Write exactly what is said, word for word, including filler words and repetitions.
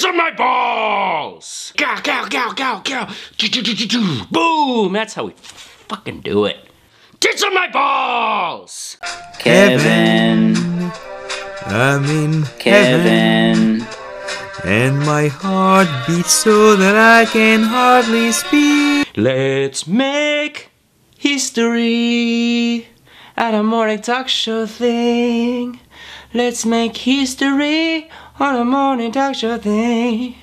tits on my balls! Gow, gow, gow, gow, gow. Boom! That's how we fucking do it. Tits on my balls! Kevin. I mean, Kevin. Kevin. And my heart beats so that I can hardly speak. Let's make history at a morning talk show thing. Let's make history on a morning talk show thing.